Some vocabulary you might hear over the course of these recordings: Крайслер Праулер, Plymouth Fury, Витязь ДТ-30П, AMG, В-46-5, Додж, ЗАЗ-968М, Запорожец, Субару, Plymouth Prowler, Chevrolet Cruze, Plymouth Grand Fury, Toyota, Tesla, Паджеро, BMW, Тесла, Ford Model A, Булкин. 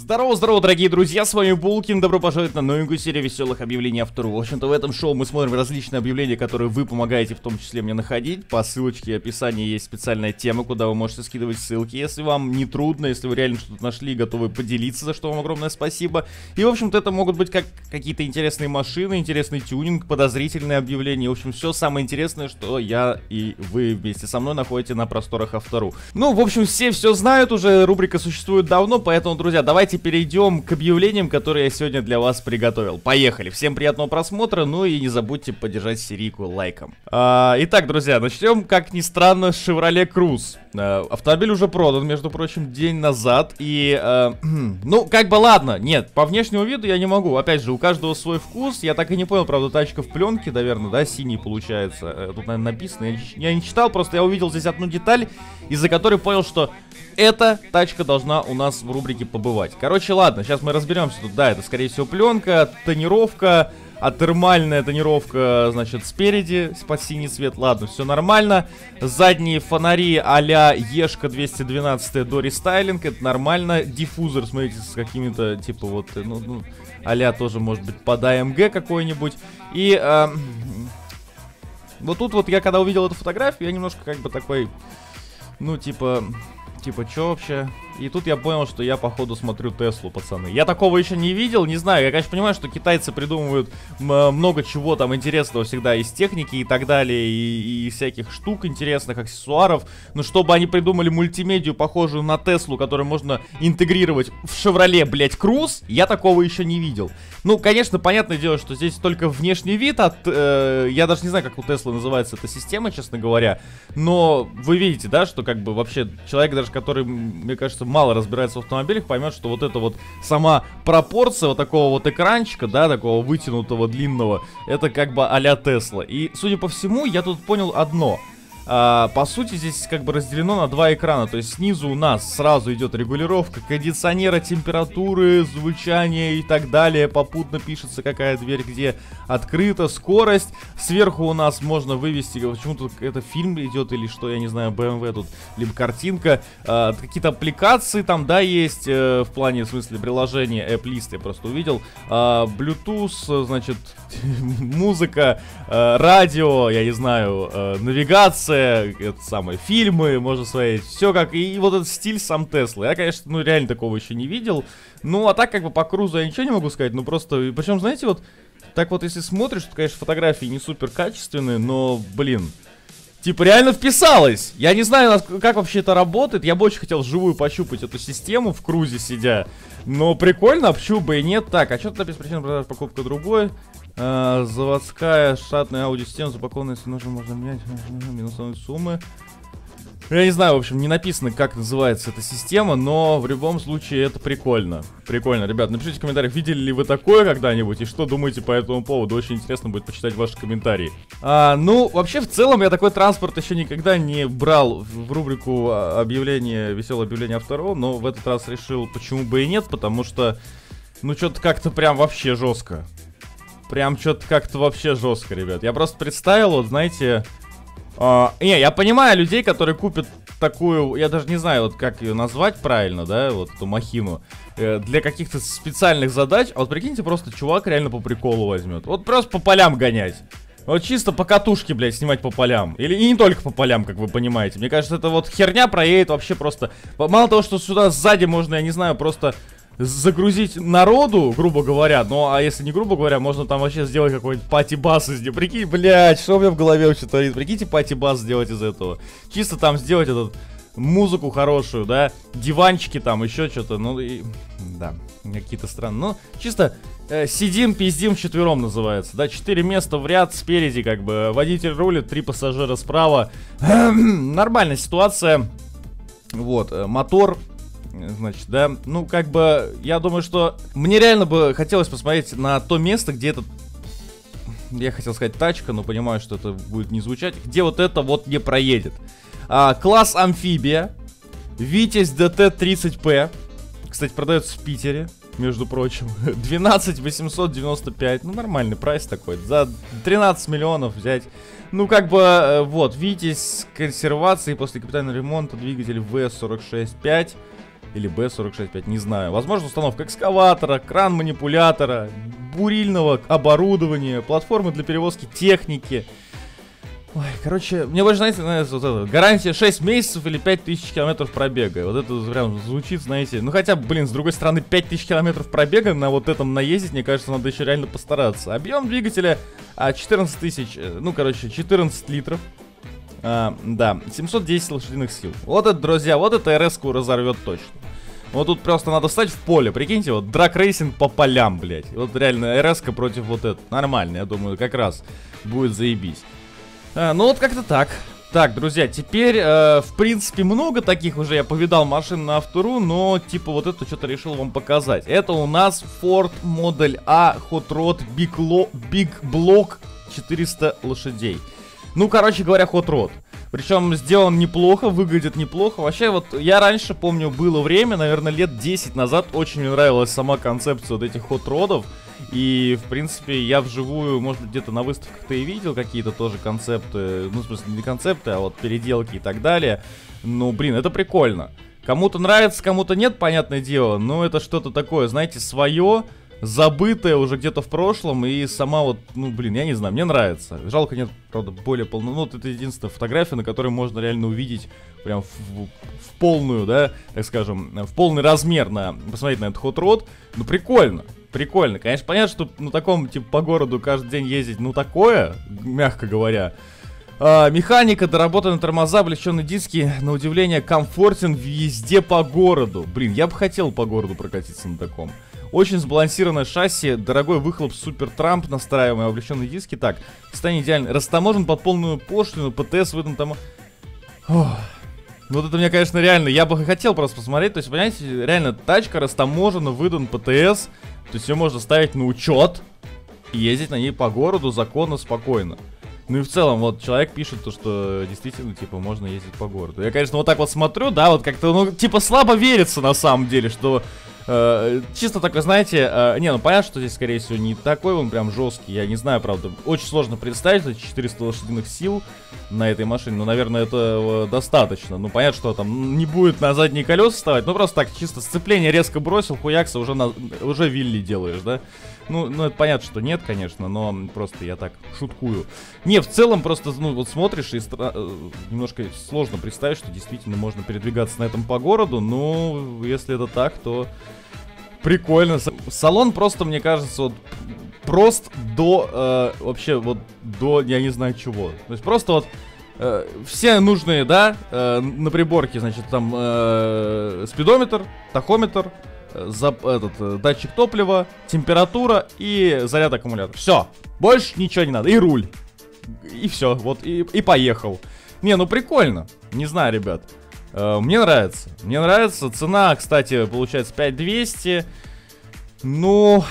Здорово, дорогие друзья, с вами Булкин, добро пожаловать на новенькую серию веселых объявлений автору. В общем-то, в этом шоу мы смотрим различные объявления, которые вы помогаете в том числе мне находить. По ссылочке в описании есть специальная тема, куда вы можете скидывать ссылки, если вам не трудно, если вы реально что-то нашли и готовы поделиться, за что вам огромное спасибо. И, в общем-то, это могут быть как какие-то интересные машины, интересный тюнинг, подозрительные объявления. В общем, все самое интересное, что я и вы вместе со мной находите на просторах автору. Ну, в общем, все знают уже, рубрика существует давно, поэтому, друзья, давайте перейдем к объявлениям, которые я сегодня для вас приготовил. Поехали! Всем приятного просмотра, ну и не забудьте поддержать серийку лайком. Итак, друзья, начнем, как ни странно, с Chevrolet Cruze. Автомобиль уже продан, между прочим, день назад. И, ну, как бы ладно, нет, по внешнему виду я не могу. Опять же, у каждого свой вкус. Я так и не понял, правда, тачка в пленке, наверное, да, синий получается. Тут, наверное, написано. Я не читал, просто я увидел здесь одну деталь, из-за которой понял, что эта тачка должна у нас в рубрике побывать. Короче, ладно, сейчас мы разберемся тут. Да, это, скорее всего, пленка, тонировка, термальная тонировка, значит, спереди, под синий цвет. Ладно, все нормально. Задние фонари а-ля Ешка 212 до рестайлинг, это нормально. Диффузор, смотрите, с какими-то, типа, вот, ну а-ля тоже, может быть, под AMG какой-нибудь. И вот тут вот я, когда увидел эту фотографию, я немножко, как бы, такой, ну, типа, чё вообще? И тут я понял, что я, походу, смотрю Теслу, пацаны. Я такого еще не видел, не знаю. Я, конечно, понимаю, что китайцы придумывают много чего там интересного всегда из техники и так далее, и всяких штук интересных, аксессуаров. Но чтобы они придумали мультимедию, похожую на Теслу, которую можно интегрировать в Chevrolet, блять, Cruze, я такого еще не видел. Ну, конечно, понятное дело, что здесь только внешний вид от... я даже не знаю, как у Теслы называется эта система, честно говоря. Но вы видите, да, что как бы вообще человек даже, который, мне кажется, мало разбирается в автомобилях, поймет, что вот эта вот сама пропорция вот такого вот экранчика, да, такого вытянутого, длинного, это как бы а-ля Тесла. И, судя по всему, я тут понял одно. По сути, здесь как бы разделено на два экрана. То есть снизу у нас сразу идет регулировка кондиционера, температуры, звучания и так далее. Попутно пишется, какая дверь где открыта, скорость. Сверху у нас можно вывести, почему-то это фильм идет или что, я не знаю, BMW тут, либо картинка. Какие-то аппликации там, да, есть, в плане, в смысле, приложения, App-лист я просто увидел. Bluetooth, значит, музыка, радио, я не знаю, навигация. Это самое, фильмы, можно смотреть, все как, и вот этот стиль сам Теслы. Я, конечно, ну реально такого еще не видел. Ну, а так как бы по Крузу я ничего не могу сказать, ну просто, причем, знаете, вот так вот если смотришь, то, конечно, фотографии не супер качественные, но, блин, типа реально вписалось. Я не знаю, как вообще это работает. Я бы очень хотел вживую пощупать эту систему в Крузе сидя, но прикольно, общу бы и нет. Так, а что ты без причины продаж, покупка другой? Заводская штатная аудиосистема, запакованная, если нужно, можно менять минусовые суммы. Я не знаю, в общем, не написано, как называется эта система, но в любом случае это прикольно. Прикольно, ребят, напишите в комментариях, видели ли вы такое когда-нибудь и что думаете по этому поводу. Очень интересно будет почитать ваши комментарии. Ну, вообще, в целом, я такой транспорт еще никогда не брал в рубрику объявления, веселое объявление автору, но в этот раз решил, почему бы и нет, потому что, ну, что-то как-то прям вообще жестко. Прям что-то как-то вообще жестко, ребят. Я просто представил, вот, знаете... не, я понимаю людей, которые купят такую... Я даже не знаю, вот как ее назвать правильно, да, вот эту махину. Для каких-то специальных задач. А вот прикиньте, просто чувак реально по приколу возьмет. Вот просто по полям гонять. Вот чисто по катушке, блядь, снимать по полям. Или и не только по полям, как вы понимаете. Мне кажется, это вот херня проедет вообще просто... Мало того, что сюда сзади можно, я не знаю, просто... загрузить народу, грубо говоря. Ну, а если не грубо говоря, можно там вообще сделать какой-нибудь пати-бас из него. Прикинь, блядь, что у меня в голове вообще творит. Прикиньте, пати-бас сделать из этого. Чисто там сделать этот, музыку хорошую, да, диванчики там, еще что-то, ну, и... Да, какие-то странные, ну, чисто сидим, пиздим вчетвером называется, да, 4 места в ряд, спереди как бы водитель рулит, 3 пассажира справа. Нормальная ситуация. Вот, мотор, значит, да, ну как бы, я думаю, что мне реально бы хотелось посмотреть на то место, где этот, я хотел сказать тачка, но понимаю, что это будет не звучать, где вот это вот не проедет. Класс амфибия, Витязь ДТ-30П, кстати, продается в Питере, между прочим, 12895, ну нормальный прайс такой, за 13 миллионов взять. Ну, как бы, вот, Витязь с консервацией после капитального ремонта, двигатель В-46-5. или Б-46-5, не знаю. Возможно, установка экскаватора, кран-манипулятора, бурильного оборудования, платформы для перевозки техники. Ой, короче, мне больше, знаете, нравится вот это. Гарантия 6 месяцев или 5000 километров пробега. Вот это прям звучит, знаете. Ну хотя, блин, с другой стороны, 5000 километров пробега на вот этом наездить, мне кажется, надо еще реально постараться. Объем двигателя 14 тысяч, ну короче, 14 литров. Да, 710 лошадиных сил. Вот это, друзья, вот это РС-ку разорвет точно. Вот тут просто надо встать в поле, прикиньте, вот драг-рейсинг по полям, блядь. Вот реально РС-ка против вот этого. Нормально, я думаю, как раз будет заебись. Ну вот как-то так. Так, друзья, теперь, в принципе, много таких уже я повидал машин на автору, но типа вот это что-то решил вам показать. Это у нас Ford Model A Hot Rod Big Block 400 лошадей. Ну, короче говоря, Hot Rod. Причем сделан неплохо, выглядит неплохо. Вообще, вот я раньше, помню, было время, наверное, лет 10 назад, очень мне нравилась сама концепция вот этих Hot Rod'ов. И, в принципе, я вживую, может быть, где-то на выставках-то и видел какие-то тоже концепты. Ну, в смысле, не концепты, а вот переделки и так далее. Ну, блин, это прикольно. Кому-то нравится, кому-то нет, понятное дело. Но это что-то такое, знаете, свое, забытое уже где-то в прошлом. И сама вот, ну, блин, я не знаю, мне нравится. Жалко, нет, правда, более полно. Ну, вот это единственная фотография, на которой можно реально увидеть прям в полную, да, так скажем, в полный размер на, посмотреть на этот Hot Rod. Ну, прикольно, прикольно. Конечно, понятно, что на таком, типа, по городу каждый день ездить, ну, такое, мягко говоря. Механика, доработанные тормоза, облегченные диски, на удивление, комфортен везде по городу. Блин, я бы хотел по городу прокатиться на таком. Очень сбалансированное шасси, дорогой выхлоп Супер Трамп, настраиваемые облегченные диски. Так, состояние идеально. Растаможен под полную пошлину, ПТС в этом там... Вот это мне, конечно, реально, я бы хотел просто посмотреть. То есть, понимаете, реально, тачка растаможена, выдан ПТС. То есть ее можно ставить на учет и ездить на ней по городу законно, спокойно. Ну и в целом, вот, человек пишет то, что действительно, типа, можно ездить по городу. Я, конечно, вот так вот смотрю, да, вот как-то, ну, типа, слабо верится на самом деле, что... чисто такой, знаете, не, ну понятно, что здесь, скорее всего, не такой он прям жесткий. Я не знаю, правда, очень сложно представить, это 400 лошадиных сил на этой машине, но, наверное, это достаточно. Ну, понятно, что там не будет на задние колеса вставать, ну, просто так, чисто сцепление резко бросил, хуякса, уже вилли делаешь, да? Ну, это понятно, что нет, конечно, но просто я так шуткую. Не, в целом, просто, ну, вот смотришь, и немножко сложно представить, что действительно можно передвигаться на этом по городу, но если это так, то... Прикольно. Салон просто, мне кажется, вот прост до, вообще, вот до, я не знаю чего. То есть просто вот все нужные, да, на приборке, значит, там спидометр, тахометр, датчик топлива, температура и заряд аккумулятора. Все, больше ничего не надо. И руль. И все, вот, и поехал. Не, ну прикольно. Не знаю, ребят. Мне нравится. Мне нравится. Цена, кстати, получается 5200. Ну,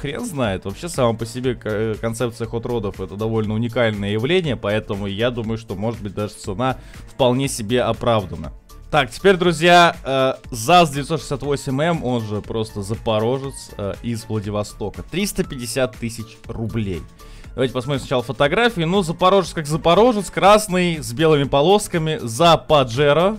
хрен знает. Вообще, сама по себе концепция Hot Rod'ов — это довольно уникальное явление. Поэтому я думаю, что, может быть, даже цена вполне себе оправдана. Так, теперь, друзья, ЗАЗ-968М, он же просто Запорожец, из Владивостока. 350 тысяч рублей. Давайте посмотрим сначала фотографии. Ну, Запорожец как Запорожец, красный, с белыми полосками, за Паджеро.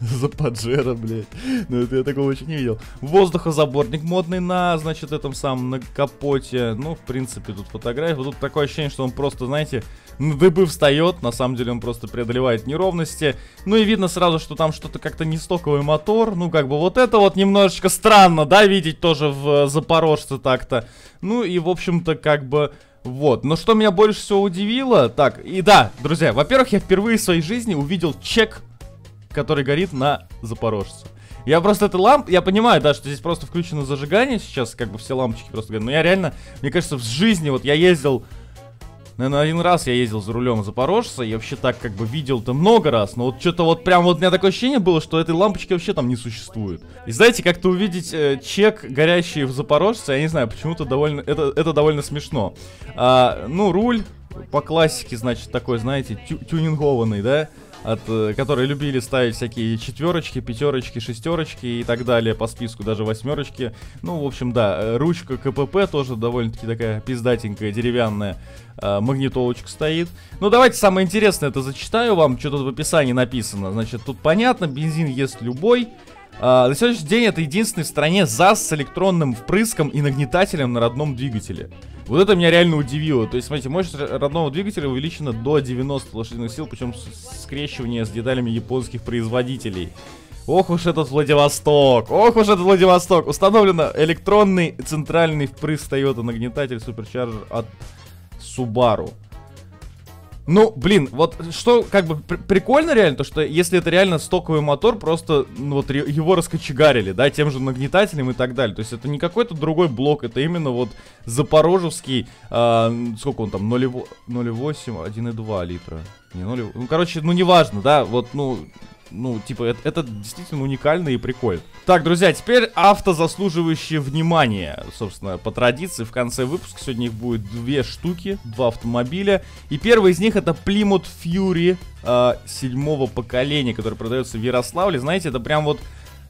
За Паджеро, блядь. Ну, это я такого очень не видел. Воздухозаборник модный на, значит, этом самом, на капоте. Ну, в принципе, тут фотография. Вот тут такое ощущение, что он просто, знаете, на дыбы встает. На самом деле он просто преодолевает неровности. Ну, и видно сразу, что там что-то как-то не стоковый мотор. Ну, как бы вот это вот немножечко странно, да, видеть тоже в Запорожце так-то. Ну, и, в общем-то, как бы... Вот, но что меня больше всего удивило. Так, и да, друзья, во-первых, я впервые в своей жизни увидел чек, который горит на Запорожце. Я просто эту лампу, я понимаю, да, что здесь просто включено зажигание сейчас, как бы все лампочки просто горят. Но я реально, мне кажется, в жизни, вот я ездил, наверное, один раз я ездил за рулем Запорожца, я вообще так как бы видел-то много раз. Но вот что-то вот прям вот у меня такое ощущение было, что этой лампочки вообще там не существует. И знаете, как-то увидеть чек, горящий в Запорожце, я не знаю, почему-то довольно, это довольно смешно. Ну, руль по классике, значит, такой, знаете, тюнингованный, да? Которые любили ставить всякие четверочки, пятерочки, шестерочки и так далее, по списку даже восьмерочки. Ну, в общем, да, ручка КПП тоже довольно-таки такая пиздатенькая, деревянная, магнитолочка стоит. Ну, давайте самое интересное это зачитаю вам, что тут в описании написано. Значит, тут понятно, бензин ест любой. На сегодняшний день это единственный в стране ЗАЗ с электронным впрыском и нагнетателем на родном двигателе. Вот это меня реально удивило. То есть, смотрите, мощность родного двигателя увеличена до 90 лошадиных сил, причем скрещивание с деталями японских производителей. Ох уж этот Владивосток! Ох уж этот Владивосток! Установлено электронный центральный впрыск Toyota, нагнетатель суперчарджер от Субару. Ну, блин, вот что, как бы, прикольно реально, то что если это реально стоковый мотор, просто, ну, вот его раскочегарили, да, тем же нагнетателем и так далее. То есть это не какой-то другой блок, это именно вот запорожевский, сколько он там, 0,8, 1,2 литра. Не, 0, ну, короче, ну, неважно, да, вот, ну, типа, это действительно уникально и прикольно. Так, друзья, теперь авто, заслуживающее внимания. Собственно, по традиции, в конце выпуска сегодня их будет две штуки, два автомобиля. И первый из них это Plymouth Fury седьмого поколения, который продается в Ярославле. Знаете, это прям вот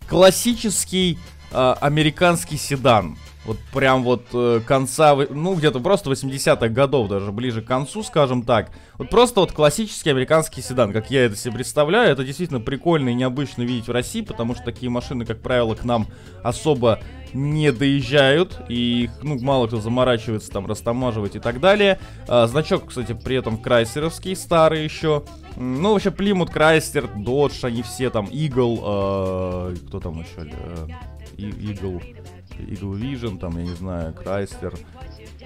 классический американский седан. Вот прям вот конца, ну где-то просто 80-х годов, даже ближе к концу, скажем так. Вот просто вот классический американский седан, как я это себе представляю. Это действительно прикольно и необычно видеть в России, потому что такие машины, как правило, к нам особо не доезжают. И, ну, мало кто заморачивается там растамаживать и так далее. Значок, кстати, при этом крайслеровский, старый еще. Ну, вообще, Plymouth, Крайслер, Додж, они все там, Eagle, кто там еще? Eagle Vision, там, я не знаю, Крайслер.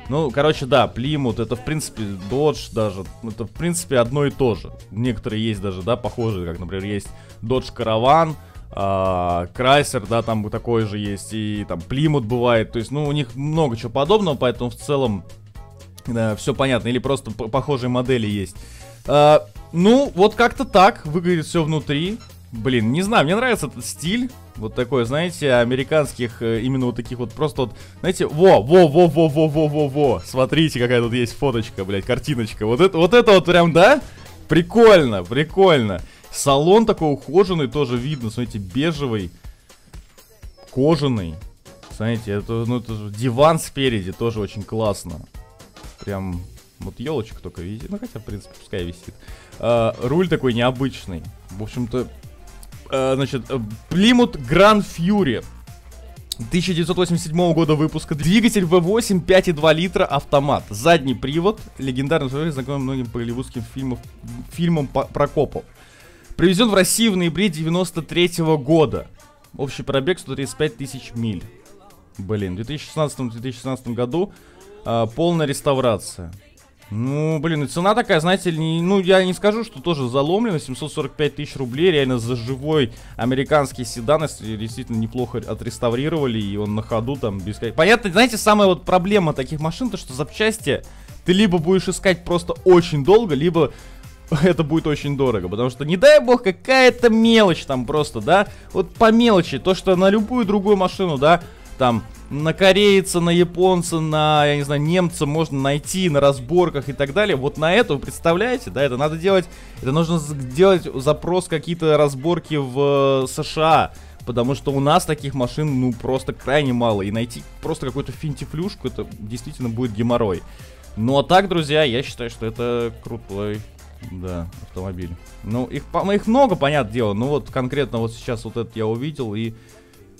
Ну, короче, да, Плимут, это, в принципе, Додж даже, это, в принципе, одно и то же. Некоторые есть даже, да, похожие, как, например, есть Додж Караван, Крайслер, да, там такой же есть, и там Плимут бывает. То есть, ну, у них много чего подобного, поэтому в целом все понятно. Или просто похожие модели есть. Ну, вот как-то так выглядит все внутри. Блин, не знаю, мне нравится этот стиль. Вот такой, знаете, американских, именно вот таких вот, просто вот, знаете, во-во-во-во-во-во-во-во, смотрите, какая тут есть фоточка, блядь, картиночка, вот это вот прям, да, прикольно, прикольно, салон такой ухоженный, тоже видно, смотрите, бежевый, кожаный, смотрите, это, ну, это диван спереди, тоже очень классно, прям, вот елочка только висит, ну, хотя, в принципе, пускай висит, руль такой необычный, в общем-то. Значит, Plymouth Grand Fury 1987 года выпуска. Двигатель V8, 5,2 литра, автомат. Задний привод. Легендарный автомобиль, знакомый многим по голливудским фильмам про копов. Привезен в Россию в ноябре 1993 года. Общий пробег 135 тысяч миль. Блин, в 2016 году полная реставрация. Ну, блин, и цена такая, знаете, не, ну, я не скажу, что тоже заломлено, 745 тысяч рублей, реально за живой американский седан, если действительно неплохо отреставрировали, и он на ходу там без... Понятно, знаете, самая вот проблема таких машин, то что запчасти ты либо будешь искать просто очень долго, либо это будет очень дорого, потому что, не дай бог, какая-то мелочь там просто, да, вот по мелочи, то что на любую другую машину, да, там... На корейца, на японца, на, я не знаю, немца можно найти на разборках и так далее. Вот на это, вы представляете, да, это надо делать, это нужно делать запрос какие-то разборки в США. Потому что у нас таких машин, ну, просто крайне мало. И найти просто какую-то финтифлюшку, это действительно будет геморрой. Ну, а так, друзья, я считаю, что это крутой, да, автомобиль. Ну, их много, понятное дело, но вот конкретно вот сейчас вот это я увидел и...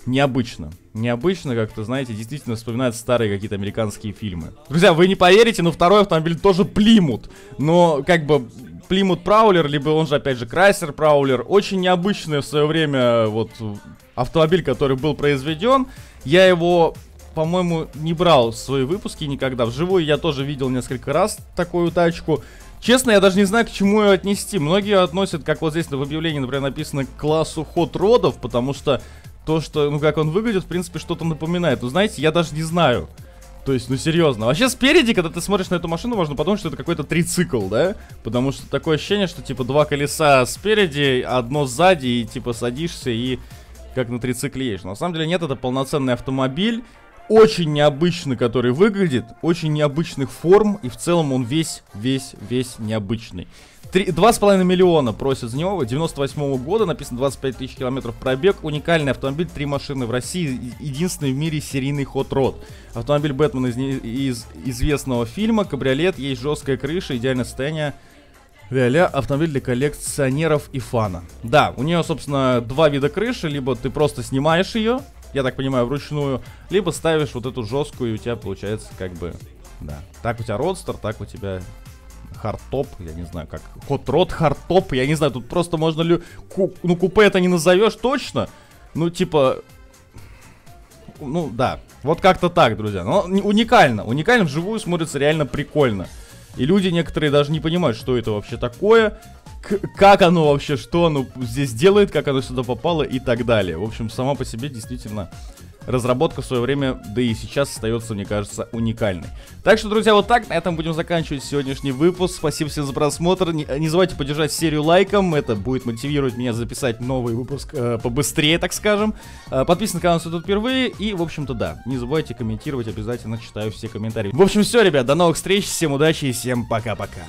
Необычно. Необычно, как-то, знаете, действительно вспоминают старые какие-то американские фильмы. Друзья, вы не поверите, но второй автомобиль тоже Plymouth. Но, как бы, Plymouth Prowler, либо он же, опять же, Крайслер Праулер. Очень необычный в свое время, вот, автомобиль, который был произведен. Я его, по-моему, не брал в свои выпуски никогда. Вживую я тоже видел несколько раз такую тачку. Честно, я даже не знаю, к чему ее отнести. Многие относят, как вот здесь в объявлении, например, написано, к классу хот-родов, потому что... То, что, ну, как он выглядит, в принципе, что-то напоминает. Ну, знаете, я даже не знаю. То есть, ну, серьезно. Вообще, спереди, когда ты смотришь на эту машину, можно подумать, что это какой-то трицикл, да? Потому что такое ощущение, что, типа, два колеса спереди, одно сзади, и, типа, садишься и как на трицикле едешь. Но, на самом деле, нет, это полноценный автомобиль. Очень необычный, который выглядит. Очень необычных форм. И, в целом, он весь необычный. 2,5 миллиона просят за него, 98-го года, написано 25 тысяч километров пробег, уникальный автомобиль, 3 машины в России, единственный в мире серийный хот-род. Автомобиль Бэтмена из известного фильма, кабриолет, есть жесткая крыша, идеальное состояние, Ля-ля, автомобиль для коллекционеров и фана. Да, у нее, собственно, два вида крыши. Либо ты просто снимаешь ее, я так понимаю, вручную, либо ставишь вот эту жесткую, и у тебя получается как бы... Да, так у тебя родстер, так у тебя хардтоп, я не знаю как. Хот-род, хардтоп, я не знаю, тут просто можно ли... Ну, купе это не назовешь точно. Ну, типа... Ну, да. Вот как-то так, друзья. Но уникально. Уникально вживую смотрится реально прикольно. И люди некоторые даже не понимают, что это вообще такое, как оно вообще, что оно здесь делает, как оно сюда попало и так далее. В общем, сама по себе действительно разработка в свое время, да и сейчас остается, мне кажется, уникальной. Так что, друзья, вот так на этом будем заканчивать сегодняшний выпуск. Спасибо всем за просмотр. Не забывайте поддержать серию лайком. Это будет мотивировать меня записать новый выпуск побыстрее, так скажем. Подписывайтесь на канал, если тут впервые. И, в общем-то, да, не забывайте комментировать. Обязательно читаю все комментарии. В общем, все, ребят, до новых встреч. Всем удачи и всем пока-пока.